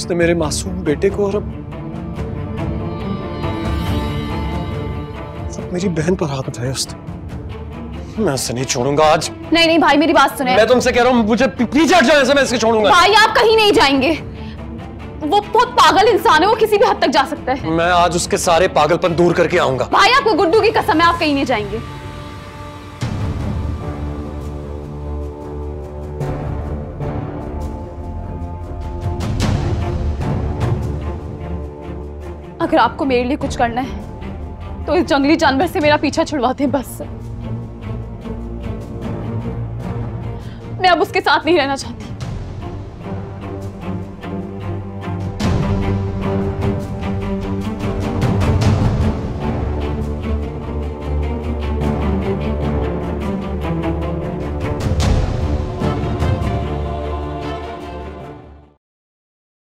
उसने मेरे मासूम बेटे को और अब मेरी बहन पर हाथ उठाया उसने। मैं उसे नहीं छोड़ूंगा आज। नहीं नहीं भाई मेरी बात सुने। मैं तुमसे कह रहा हूँ मुझे पीछे हट जाने से मैं इसको छोड़ूंगा। भाई आप कहीं नहीं जाएंगे, वो बहुत पागल इंसान है, वो किसी भी हद तक जा सकता है। मैं आज उसके सारे पागलपन दूर करके आऊंगा। भाई आपको गुड्डू की कसम है, आप कहीं नहीं जाएंगे। अगर आपको मेरे लिए कुछ करना है तो इस जंगली जानवर से मेरा पीछा छुड़वा दें बस। मैं अब उसके साथ नहीं रहना चाहती।